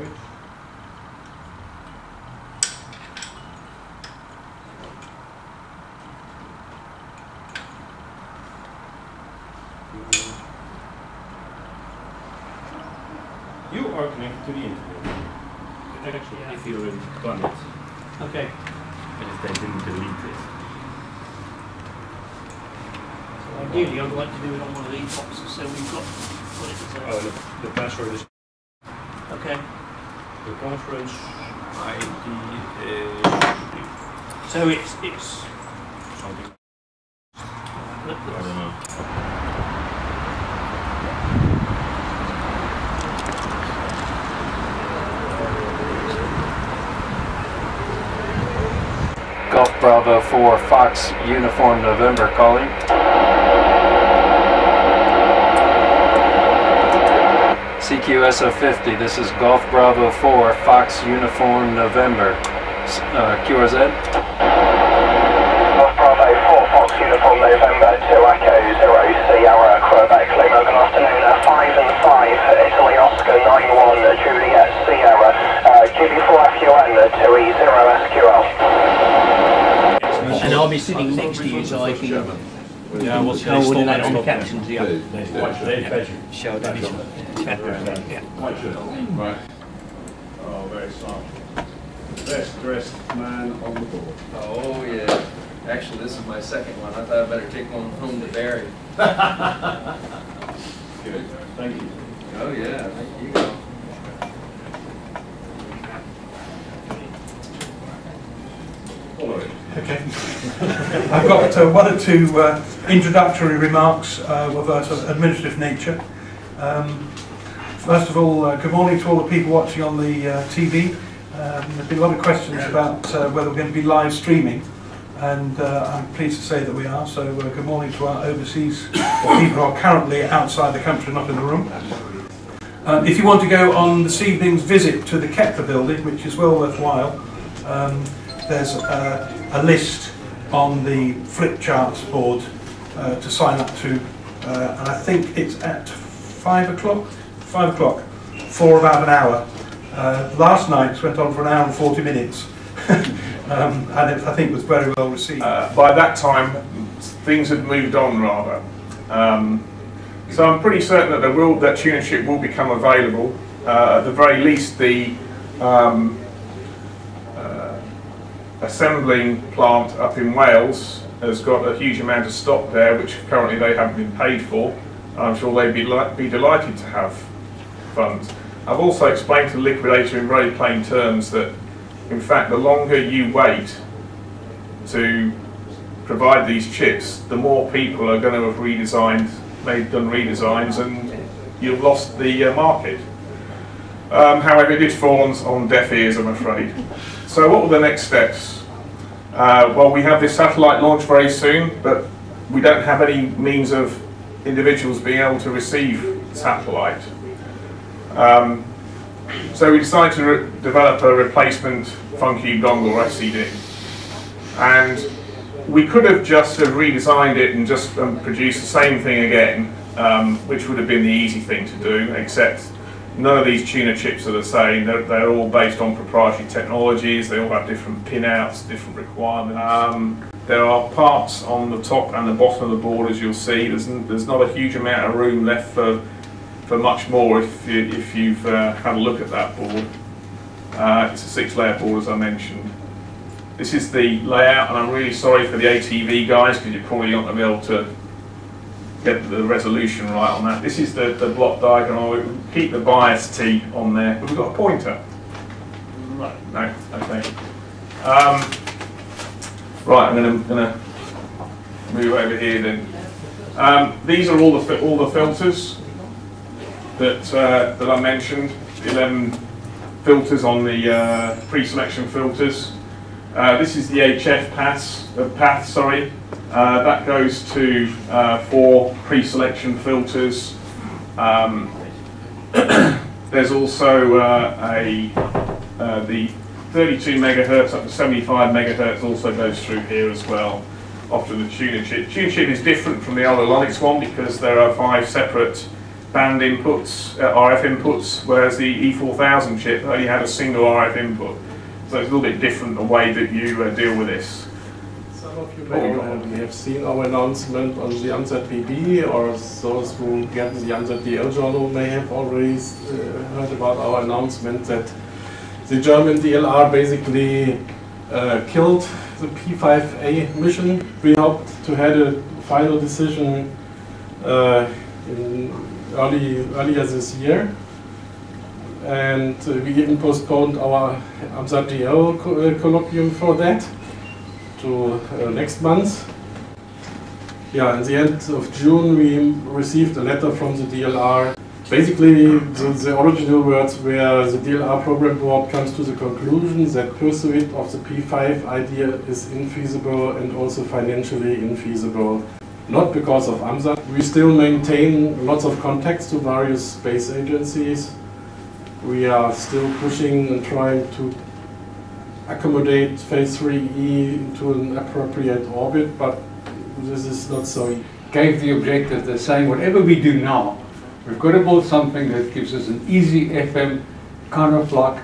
language. You are connected to the internet. Actually, yeah. If you have done it. Okay. Because they didn't delete this. So ideally, I'd like to do it on one of these boxes, so we've got what it is. Oh, the password is. Okay. The conference ID is. So it's something. I don't know. Golf Bravo 4 Fox Uniform November calling. CQSO 50, this is Golf Bravo 4 Fox Uniform November. QRZ? Golf Bravo 4 Fox Uniform November to Echo 0 Sierra Quebec Lima. Good afternoon, 5 and 5 Italy Oscar 91 Juliet Sierra GB4FUN to E0SQL. And I'll be sitting next to you, so I can coordinate on the captions. Yeah. Show division. Right. Oh, very soft. Best dressed man on the board. Oh yeah. Actually, this is my second one. I thought I better take one home to bury. Good. Thank you. Oh yeah. Thank you. Okay. I've got one or two introductory remarks of a sort of administrative nature. First of all, good morning to all the people watching on the TV. There's been a lot of questions about whether we're going to be live streaming, and I'm pleased to say that we are. So good morning to our overseas people who are currently outside the country, not in the room. If you want to go on this evening's visit to the Kepa building, which is well worthwhile, there's a list on the flip charts board to sign up to, and I think it's at 5 o'clock, for about an hour. Last night went on for an hour and 40 minutes, and it, I think, was very well received. By that time, things had moved on rather. So I'm pretty certain that that tunership will become available. At the very least, the assembling plant up in Wales has got a huge amount of stock there, which currently they haven't been paid for. I'm sure they'd be delighted to have funds. I've also explained to the liquidator in very plain terms that, in fact, the longer you wait to provide these chips, the more people are going to have redesigned, they've done redesigns, and you've lost the market. However, it did fall on deaf ears, I'm afraid. So what were the next steps? Well, we have this satellite launch very soon, but we don't have any means of individuals being able to receive satellite. So we decided to develop a replacement Funcube dongle, FCD. And we could have just redesigned it and just produced the same thing again, which would have been the easy thing to do, except none of these tuner chips are the same. They're all based on proprietary technologies. They all have different pinouts, different requirements. There are parts on the top and the bottom of the board, as you'll see. There's not a huge amount of room left for much more if you've had a look at that board. It's a 6-layer board, as I mentioned. This is the layout, and I'm really sorry for the ATV guys, because you're probably not going to be able to get the resolution right on that. This is the block diagram. I'll keep the bias T on there. Have we got a pointer? No. No, okay. Right, I'm going to move over here then. These are all the filters that I mentioned. 11 filters on the pre-selection filters. This is the HF path. That goes to 4 pre-selection filters. There's also the 32 megahertz up to 75 megahertz also goes through here as well, off to the tuner chip. Tuner chip is different from the other Linux one because there are 5 separate band inputs, RF inputs, whereas the E4000 chip only had a single RF input. So it's a little bit different the way that you deal with this. Some of you may have seen our announcement on the AMSAT-BB, or those who get the AMSAT-DL journal may have already heard about our announcement that the German DLR basically killed the P5A mission. We hoped to have a final decision in earlier this year, and we even postponed our AMSAT-DL colloquium for that to next month. Yeah, at the end of June we received a letter from the DLR. Basically, the original words where the DLR program board comes to the conclusion that pursuit of the P5 idea is infeasible and also financially infeasible. Not because of AMSAT. We still maintain lots of contacts to various space agencies. We are still pushing and trying to accommodate Phase 3E into an appropriate orbit, but this is not so easy. Gave the objective, they're saying whatever we do now, we've got to build something that gives us an easy FM kind of like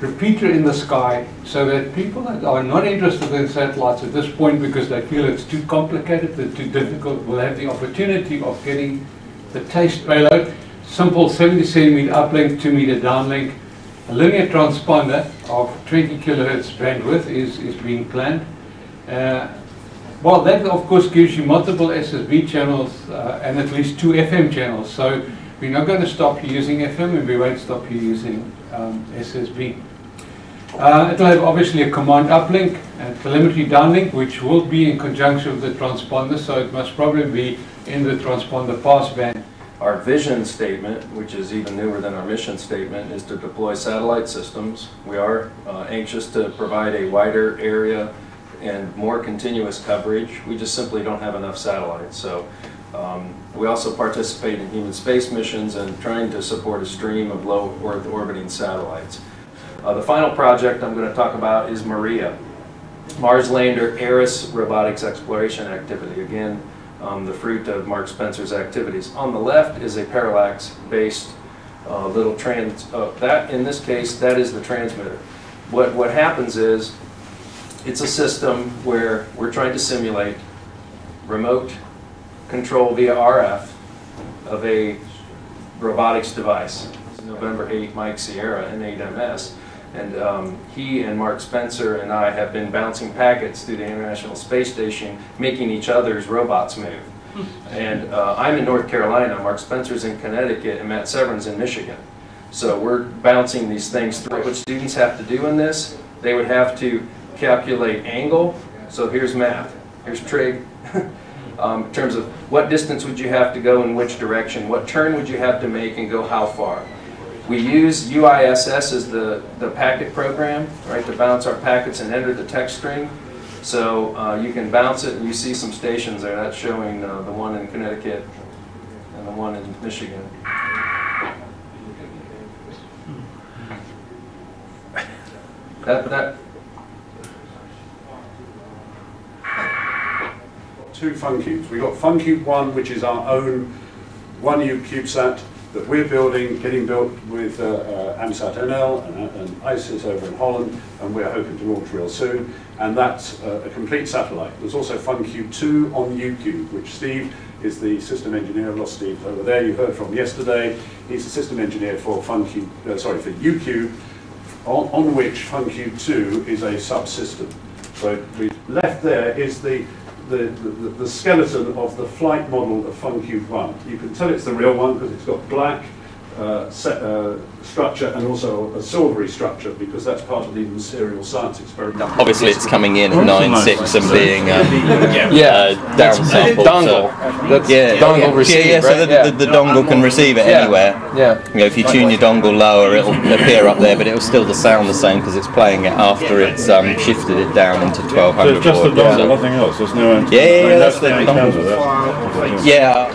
repeater in the sky, so that people that are not interested in satellites at this point because they feel it's too complicated, they're too difficult, will have the opportunity of getting the taste payload. Simple 70 centimeter uplink, 2 meter downlink. A linear transponder of 20 kilohertz bandwidth is being planned. Well, that of course gives you multiple SSB channels and at least 2 FM channels. So we're not going to stop you using FM, and we won't stop you using SSB. It'll have obviously a command uplink and telemetry downlink, which will be in conjunction with the transponder. So it must probably be in the transponder passband. Our vision statement, which is even newer than our mission statement, is to deploy satellite systems. We are anxious to provide a wider area and more continuous coverage. We just simply don't have enough satellites. So we also participate in human space missions and trying to support a stream of low Earth orbiting satellites. The final project I'm going to talk about is MARIA, Mars Lander Eris Robotics Exploration Activity. Again, the fruit of Mark Spencer's activities. On the left is a parallax-based little that in this case, that is the transmitter. What happens is, it's a system where we're trying to simulate remote control via RF of a robotics device. It's November 8, Mike Sierra, N8MS, and he and Mark Spencer and I have been bouncing packets through the International Space Station, making each other's robots move. And I'm in North Carolina, Mark Spencer's in Connecticut, and Matt Severn's in Michigan. So we're bouncing these things through. What students have to do in this, they would have to calculate angle. So here's math, here's trig, in terms of what distance would you have to go in which direction, what turn would you have to make and go how far. We use UISS as the packet program, right, to bounce our packets and enter the text string. So you can bounce it, and you see some stations there. That's showing the one in Connecticut and the one in Michigan. That two FUNcubes. We've got FUNcube-1, which is our own 1U CubeSat that we're building, getting built with AMSAT-NL and ISIS over in Holland, and we're hoping to launch real soon. And that's a complete satellite. There's also FUNcube-2 on UQ, which Steve is the system engineer. I lost Steve over there. You heard from yesterday. He's the system engineer for UQ, on which FUNcube-2 is a subsystem. So we left there is the skeleton of the flight model of FUNcube-1. You can tell it's the real one because it's got black structure and also a silvery structure, because that's part of the material science experiment. Obviously it's coming in at 9.6 and being downsampled. Dongle. Yeah, dongle receiver. Yeah, so the dongle can receive it anywhere. Yeah. You know, if you tune your dongle lower, it'll appear up there, but it'll still sound the same because it's playing it after it's shifted it down into 1200. So it's just the dongle, nothing else. There's no. Yeah, that's the dongle. Yeah.